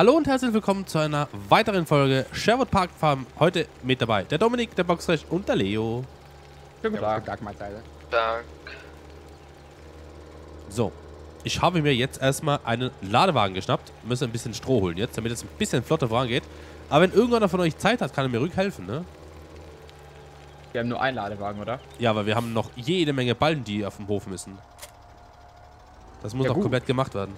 Hallo und herzlich willkommen zu einer weiteren Folge Sherwood Park Farm. Heute mit dabei der Dominik, der Boxfresh und der Leo. Schönen guten Tag. Dank. So, ich habe mir jetzt erstmal einen Ladewagen geschnappt. Müssen ein bisschen Stroh holen jetzt, damit es ein bisschen flotter vorangeht. Aber wenn irgendeiner von euch Zeit hat, kann er mir rückhelfen, ne? Wir haben nur einen Ladewagen, oder? Ja, aber wir haben noch jede Menge Ballen, die auf dem Hof müssen. Das muss ja, auch komplett gemacht werden.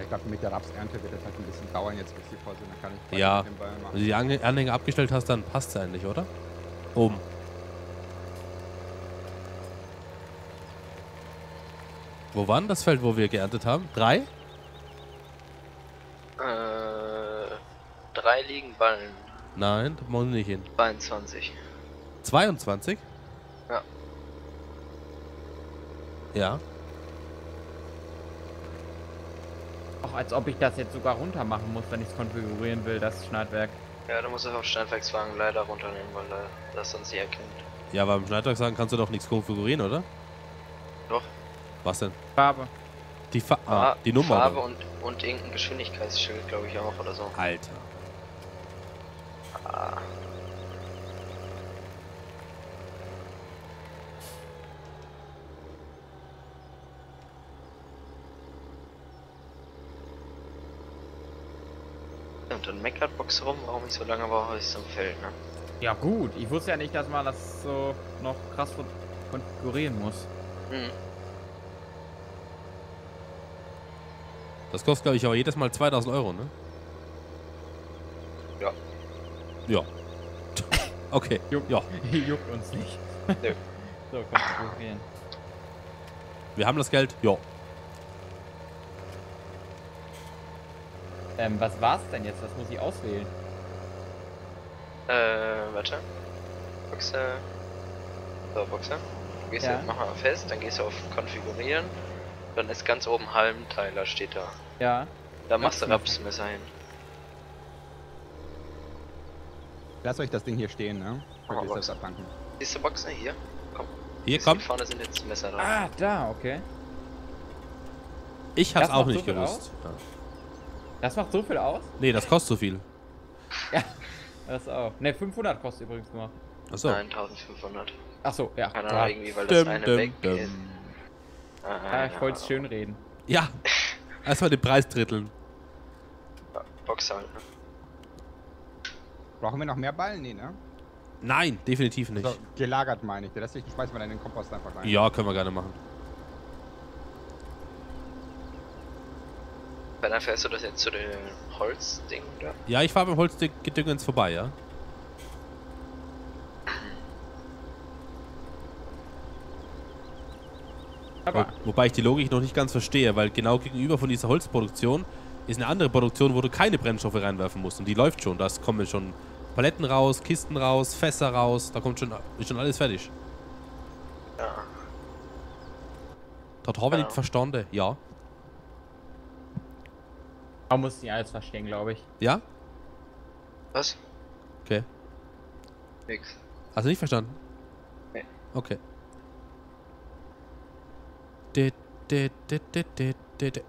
Ich glaube, mit der Rapsernte wird das halt ein bisschen dauern jetzt, bis die voll sind. Dann kann ich ja, wenn du die Anhänger abgestellt hast, dann passt es eigentlich, oder? Oben. Wo war denn das Feld, wo wir geerntet haben? 3? 3 liegen Ballen. Nein, da muss ich nicht hin. 22. 22? Ja. Ja. Auch als ob ich das jetzt sogar runter machen muss, wenn ich es konfigurieren will, das Schneidwerk. Ja, du musst es auf Schneidwerkswagen leider runternehmen, weil das sonst nicht erkennt. Ja, aber im Schneidwerkswagen kannst du doch nichts konfigurieren, oder? Doch. Was denn? Farbe. Die Nummer. Farbe und irgendein Geschwindigkeitsschild, glaube ich, auch oder so. Alter. Ah. Und dann meckert Box rum, warum ich so lange brauche, ist zum Feld, ne? Ja gut, ich wusste ja nicht, dass man das so noch krass konfigurieren muss. Mhm. Das kostet, glaube ich, aber jedes Mal 2000 €, ne? Ja. Ja. Okay. Juckt, ja. Juckt uns nicht. Nö. So, konfigurieren. Wir haben das Geld. Ja. Was war's denn jetzt? Was muss ich auswählen? Warte. Boxer. So, Boxer. Gehst du, mach mal fest, dann gehst du auf Konfigurieren. Dann ist ganz oben Halmteiler, steht da. Ja. Da machst du Rapsmesser hin. Lass euch das Ding hier stehen, ne? Mach mal das abtanken. Siehst du Boxer hier? Komm. Hier, komm. Hier vorne sind jetzt Messer drauf. Ah, da, okay. Ich hab's auch nicht gewusst. Das macht so viel aus? Nee, das kostet so viel. Ja, das auch. Ne, 500 kostet übrigens nur. Achso. Nein, 1500. Achso, ja. Keine Ahnung, irgendwie, weil das eine weg ist. Ah, ich wollte es schön reden. Ja, erstmal den Preis dritteln. Box halten. Brauchen wir noch mehr Ballen? Nee, ne? Nein, definitiv nicht. So, gelagert meine ich. Der lässt sich gespeist, weil in den Kompost einfach rein. Ja, können wir gerne machen. Weil dann fährst du das jetzt zu dem Holzding, oder? Ja, ich fahre beim Holzdingens vorbei, ja. Aber wobei ich die Logik noch nicht ganz verstehe, weil genau gegenüber von dieser Holzproduktion ist eine andere Produktion, wo du keine Brennstoffe reinwerfen musst. Und die läuft schon. Da kommen schon Paletten raus, Kisten raus, Fässer raus. Da kommt schon, ist schon alles fertig. Ja. Dort habe ich nicht verstanden, ja. Man muss nicht alles verstehen, glaube ich. Ja? Was? Okay. Nix. Hast du nicht verstanden? Nee. Okay.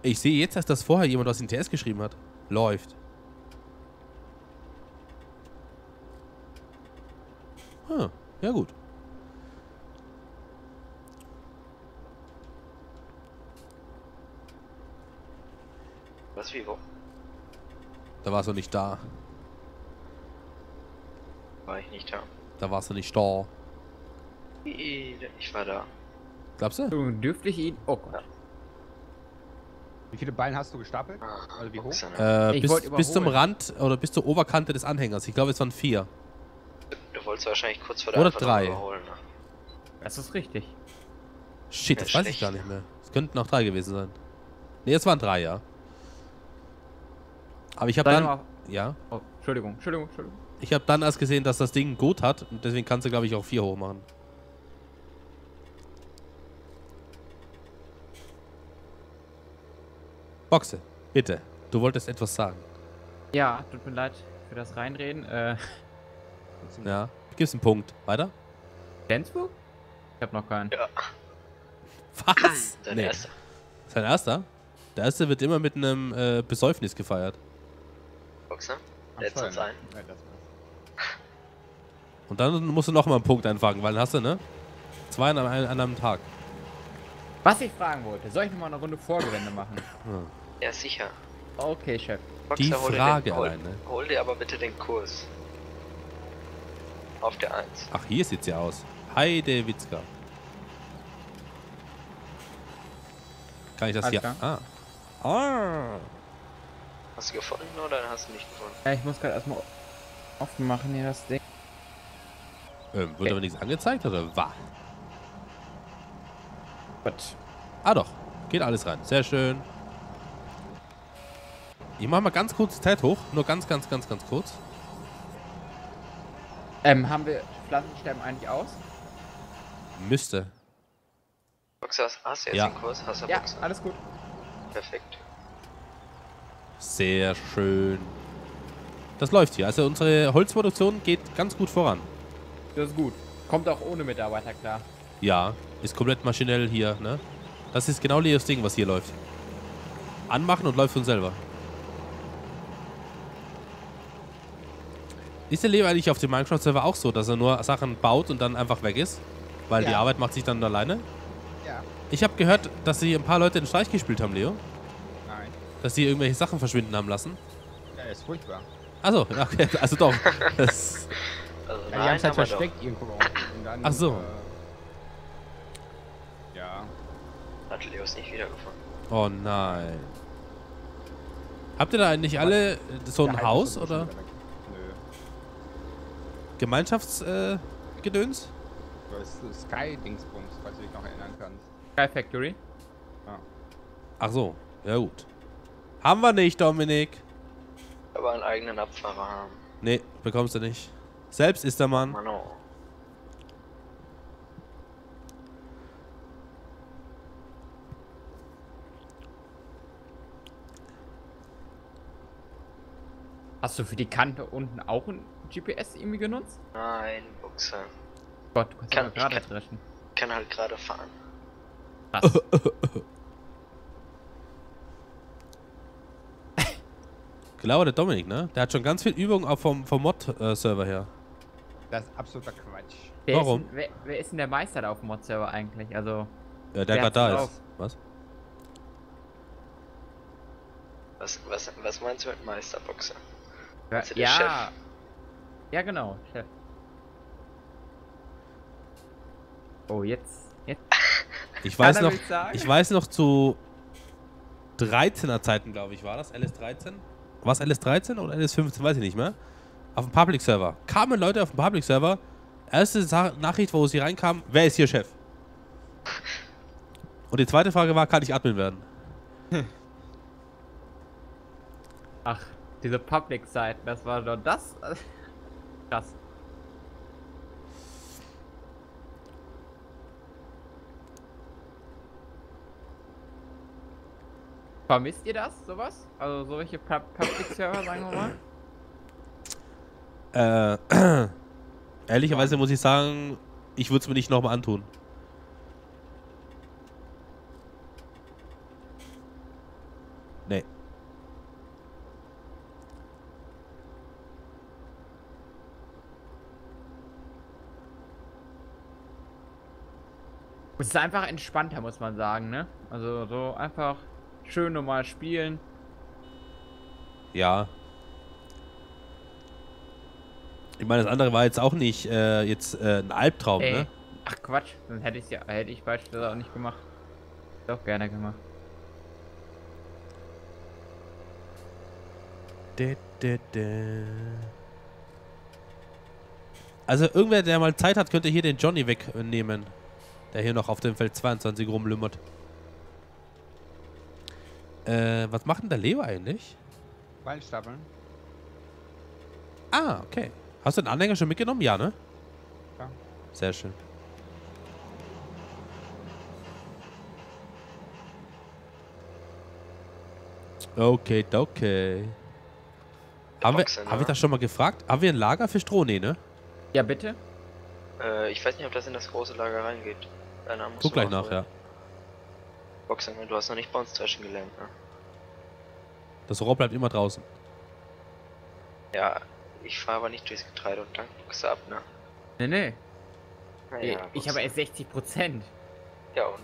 Ich sehe jetzt, dass das vorher jemand aus dem TS geschrieben hat. Läuft. Hm. Ja, gut. Was, wie, wo? Da warst du nicht da. War ich nicht da? Da warst du nicht da. Ich war da. Glaubst du? Du dürftest ihn... Oh Gott. Ja. Wie viele Ballen hast du gestapelt? Also wie hoch? Bis zum Rand oder bis zur Oberkante des Anhängers. Ich glaube, es waren 4. Du wolltest wahrscheinlich kurz vor der Anfahrt überholen. Oder 3. Das ist richtig. Shit, das weiß ich gar nicht mehr. Es könnten auch 3 gewesen sein. Ne, es waren 3, ja. Aber ich habe dann... Ja? Oh, Entschuldigung, Entschuldigung, Entschuldigung. Ich habe dann erst gesehen, dass das Ding gut hat. Und deswegen kannst du, glaube ich, auch 4 hoch machen. Boxe, bitte. Du wolltest etwas sagen. Ja, tut mir leid für das Reinreden. Ja. Gibt's einen Punkt. Weiter? Flensburg? Ich hab noch keinen. Ja. Was? Dein erster. Sein erster? Der erste wird immer mit einem Besäufnis gefeiert. Boxer? Letzt uns ein. Und dann musst du nochmal einen Punkt einfangen, weil dann hast du, ne? Zwei an einem Tag. Was ich fragen wollte, soll ich nochmal eine Runde Vorgelände machen? Ja, sicher. Okay, Chef. Boxer, die Frage alleine. Hol dir aber bitte den Kurs. Auf der 1. Ach, hier sieht's ja aus. Heide Witzka. Kann ich das hier? Ah. Ah. Hast du gefunden oder hast du nicht gefunden? Ja, ich muss gerade erstmal offen machen hier das Ding. Wird okay. Aber nichts angezeigt oder war? Gut. Ah doch, geht alles rein. Sehr schön. Ich mach mal ganz kurz Tat hoch. Nur ganz kurz. Haben wir Pflanzensterben eigentlich aus? Müsste. Boxer, hast du jetzt den Kurs? Hast du ja, Boxer? Alles gut. Perfekt. Sehr schön. Das läuft hier. Also unsere Holzproduktion geht ganz gut voran. Das ist gut. Kommt auch ohne Mitarbeiter klar. Ja, ist komplett maschinell hier, ne? Das ist genau Leos Ding, was hier läuft. Anmachen und läuft von selber. Ist der Leo eigentlich auf dem Minecraft-Server auch so, dass er nur Sachen baut und dann einfach weg ist? Weil die Arbeit macht sich dann alleine? Ja. Ich habe gehört, dass sie ein paar Leute den Streich gespielt haben, Leo. Nein. Dass sie irgendwelche Sachen verschwinden haben lassen. Ja, ist furchtbar. Achso, okay, also doch. Das also nein, die haben es halt versteckt irgendwo. Ach so. Ja. Hat Leo es nicht wiedergefunden. Oh nein. Habt ihr da eigentlich alle so ein Haus, oder? Gemeinschaftsgedöns? Sky-Dingsbums, falls du dich noch erinnern kannst. Sky-Factory? Ja. Ach so, ja gut. Haben wir nicht, Dominik. Aber einen eigenen Abfahrer haben. Nee, bekommst du nicht. Selbst ist der Mann. Mano. Hast du für die Kante unten auch ein GPS irgendwie genutzt? Nein, Boxer. Gott, du kannst halt gerade treffen. Kann halt gerade fahren. Was? Glaube der Dominik, ne? Der hat schon ganz viel Übung auch vom Mod-Server her. Das ist absoluter Quatsch. Warum? Wer ist denn der Meister da auf dem Mod-Server eigentlich? Also. Ja, der gerade da ist. Was? Was meinst du mit Meister, Boxer? Ja. Der Chef? Ja, genau, Chef. Oh, jetzt. Ich weiß noch zu 13er Zeiten, glaube ich, war das LS13? War es LS13 oder LS15, weiß ich nicht mehr. Auf dem Public Server. Kamen Leute auf dem Public Server. Erste Nachricht, wo sie reinkamen, wer ist hier Chef? Und die zweite Frage war, kann ich Admin werden? Ach, diese Public Seiten, das war doch das. Krass. Vermisst ihr das, sowas? Also solche Public-Server, sagen wir mal? Ehrlicherweise muss ich sagen, ich würde es mir nicht nochmal antun. Nee. Es ist einfach entspannter, muss man sagen, ne? Also so einfach schön normal spielen. Ja. Ich meine, das andere war jetzt auch nicht ein Albtraum, ey. Ne? Ach Quatsch, dann hätte ich beispielsweise auch nicht gemacht. Doch gerne gemacht. Also irgendwer, der mal Zeit hat, könnte hier den Johnny wegnehmen. Der hier noch auf dem Feld 22 rumlümmert. Was macht denn der Leo eigentlich? Weinstapeln. Ah, okay. Hast du den Anhänger schon mitgenommen? Ja, ne? Ja. Sehr schön. Okay, okay. Haben wir das schon mal gefragt? Haben wir ein Lager für Stroh? Nee, ne? Ja, bitte? Ich weiß nicht, ob das in das große Lager reingeht. Guck gleich nach, ja. Boxen, du hast noch nicht bei uns Taschen gelernt, ne? Das Rohr bleibt immer draußen. Ja, ich fahre aber nicht durchs Getreide und Tankbuchse ab, ne? Ne, ne. Naja, ich habe erst 60%. Ja, und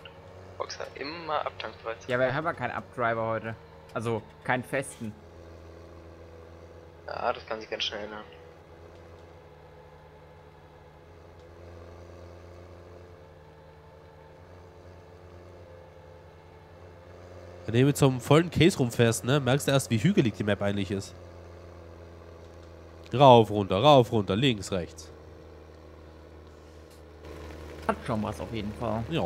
Boxer immer abtankbereit. Ja, aber wir haben ja keinen Updriver heute. Also, keinen festen. Ja, das kann sich ganz schnell ändern. Wenn du mit so einem vollen Case rumfährst, ne, merkst du erst, wie hügelig die Map eigentlich ist. Rauf, runter, links, rechts. Hat schon was auf jeden Fall. Ja.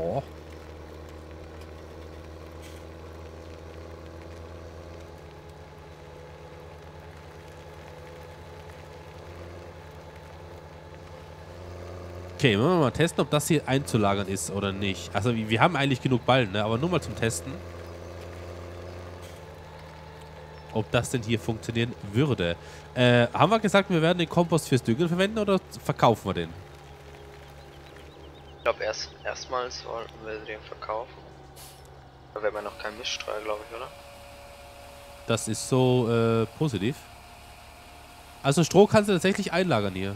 Okay, wollen wir mal testen, ob das hier einzulagern ist oder nicht. Also wir haben eigentlich genug Ballen, ne? Aber nur mal zum Testen. Ob das denn hier funktionieren würde. Haben wir gesagt, wir werden den Kompost fürs Düngen verwenden oder verkaufen wir den? Ich glaube, erstmal sollten wir den verkaufen. Da wäre man noch kein Mischstreuer, glaube ich, oder? Das ist so positiv. Also Stroh kannst du tatsächlich einlagern hier.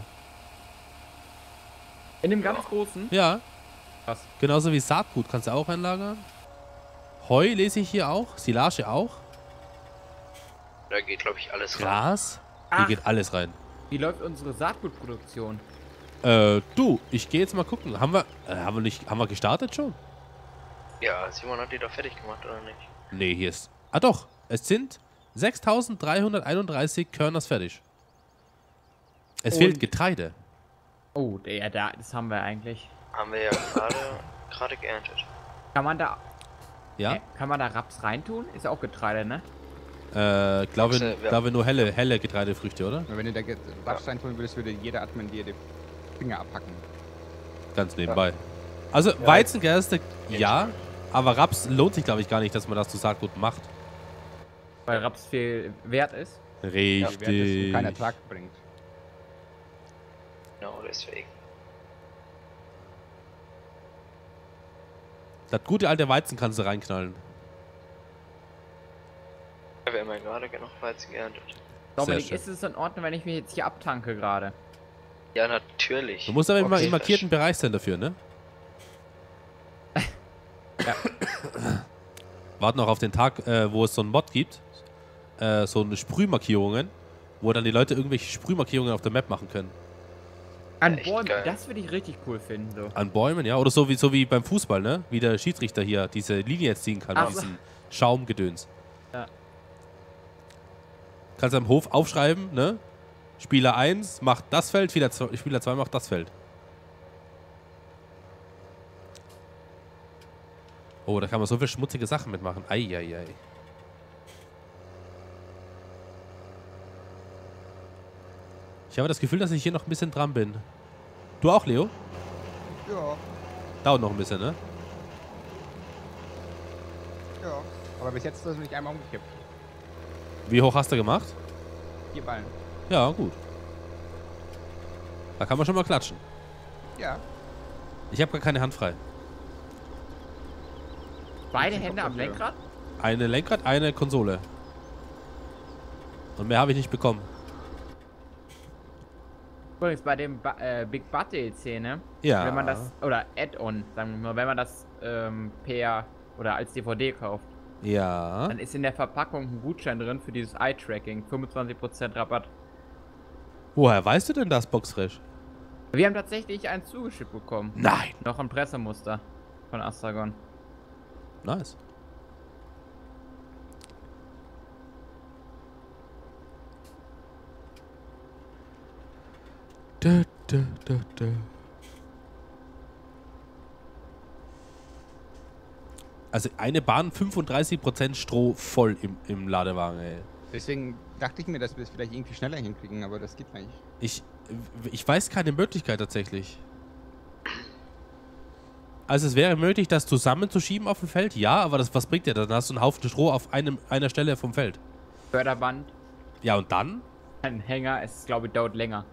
In dem ganz großen? Ja. Krass. Genauso wie Saatgut kannst du auch einlagern. Heu lese ich hier auch. Silage auch. Da geht, glaube ich, alles rein. Gras? Hier geht alles rein. Wie läuft unsere Saatgutproduktion? Du, ich gehe jetzt mal gucken. Haben wir gestartet schon? Ja, Simon hat die doch fertig gemacht, oder nicht? Nee, hier ist... Ah doch, es sind 6.331 Körners fertig. Es fehlt Getreide. Oh, ja, das haben wir eigentlich. Haben wir ja gerade geerntet. Kann man da... Ja? Kann man da Raps reintun? Ist ja auch Getreide, ne? Glaube nur helle Getreidefrüchte, oder? Wenn du da Raps reintun würdest, würde jeder Admin dir den Finger abhacken. Ganz nebenbei. Also ja. Weizengerste, ja, aber Raps lohnt sich, glaube ich, gar nicht, dass man das zu Saatgut macht. Weil Raps viel wert ist? Richtig. Ja, wert ist und keinen Ertrag bringt. Genau, deswegen. Das gute alte Weizen kannst du reinknallen. Ich habe immer gerade genug Weizen geerntet. Dominik, ist es in Ordnung, wenn ich mich jetzt hier abtanke gerade? Ja, natürlich. Du musst aber immer im markierten Bereich sein dafür, ne? Ja. Warte noch auf den Tag, wo es so einen Mod gibt. So eine Sprühmarkierungen, wo dann die Leute irgendwelche Sprühmarkierungen auf der Map machen können. An Bäumen, das würde ich richtig cool finden. So. An Bäumen, ja. Oder so wie beim Fußball, ne? Wie der Schiedsrichter hier diese Linie jetzt ziehen kann mit diesem Schaumgedöns. Ja. Kannst du am Hof aufschreiben, ne? Spieler 1 macht das Feld, Spieler 2 macht das Feld. Oh, da kann man so viele schmutzige Sachen mitmachen. Eieiei. Ich habe das Gefühl, dass ich hier noch ein bisschen dran bin. Du auch, Leo? Ja. Dauert noch ein bisschen, ne? Ja. Aber bis jetzt ist das nicht einmal umgekippt. Wie hoch hast du gemacht? 4 Ballen. Ja, gut. Da kann man schon mal klatschen. Ja. Ich habe gar keine Hand frei. Beide Hände am Lenkrad? Eine Lenkrad, eine Konsole. Und mehr habe ich nicht bekommen. Übrigens bei dem Big Butt DLC, ne? Ja. Wenn man das, oder Add-on, sagen wir mal, wenn man das per oder als DVD kauft. Ja. Dann ist in der Verpackung ein Gutschein drin für dieses Eye-Tracking. 25% Rabatt. Woher weißt du denn das, Boxfresh? Wir haben tatsächlich einen zugeschickt bekommen. Nein. Noch ein Pressemuster von Astragon. Nice. Also eine Bahn 35% Stroh voll im Ladewagen, ey. Deswegen dachte ich mir, dass wir es vielleicht irgendwie schneller hinkriegen, aber das geht nicht. Ich weiß keine Möglichkeit tatsächlich. Also es wäre möglich, das zusammenzuschieben auf dem Feld, ja, aber was bringt dir dann? Dann hast du einen Haufen Stroh auf einer Stelle vom Feld. Förderband. Ja, und dann? Ein Hänger, es glaube ich dauert länger.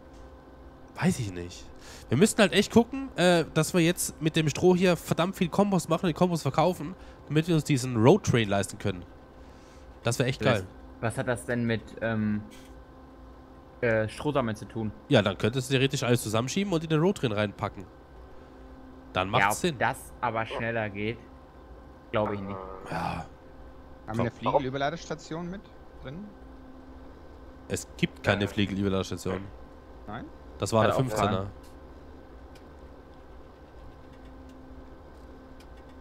Weiß ich nicht. Wir müssten halt echt gucken, dass wir jetzt mit dem Stroh hier verdammt viel Kompost machen und den Kompost verkaufen, damit wir uns diesen Roadtrain leisten können. Das wäre echt geil. Was hat das denn mit Strohsammeln zu tun? Ja, dann könntest du theoretisch alles zusammenschieben und in den Roadtrain reinpacken. Dann macht es Sinn. Ob das aber schneller geht, glaube ich nicht. Ja. Haben wir eine Fliegelüberladestation mit drin? Es gibt keine Fliegelüberladestation. Nein? Das war der 15er.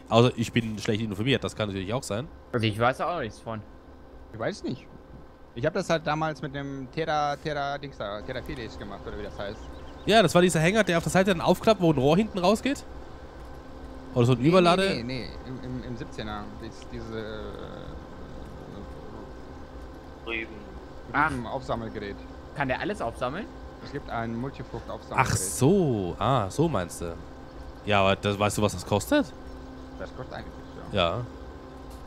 Also ich bin schlecht informiert, das kann natürlich auch sein. Also ich weiß auch nichts von. Ich weiß nicht. Ich habe das halt damals mit dem Terra Fides gemacht, oder wie das heißt. Ja, das war dieser Hänger, der auf der Seite dann aufklappt, wo ein Rohr hinten rausgeht. Oder so ein Überlade. Nee, im 17er. Diese Aufsammelgerät. Kann der alles aufsammeln? Es gibt ein Multifrucht-Aufsammelgerät. Ach so, so meinst du. Ja, aber das, weißt du, was das kostet? Das kostet eigentlich nichts, ja. Ja.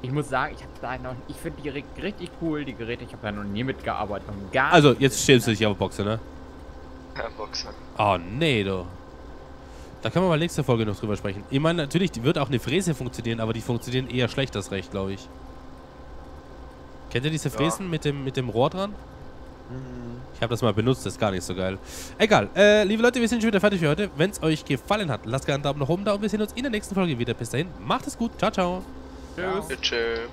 Ich muss sagen, ich habe da noch, ich finde die richtig cool, die Geräte. Ich habe da noch nie mitgearbeitet. Noch gar also, jetzt schämst du dich auf Boxer, ne? Ja, Boxer. Oh, nee, du. Da können wir mal nächste Folge noch drüber sprechen. Ich meine, natürlich, die wird auch eine Fräse funktionieren, aber die funktionieren eher schlecht als recht, glaube ich. Kennt ihr diese Fräsen mit dem Rohr dran? Ich habe das mal benutzt, das ist gar nicht so geil. Egal, liebe Leute, wir sind schon wieder fertig für heute. Wenn es euch gefallen hat, lasst gerne einen Daumen nach oben da und wir sehen uns in der nächsten Folge wieder. Bis dahin, macht es gut, ciao, ciao. Tschüss. Tschüss.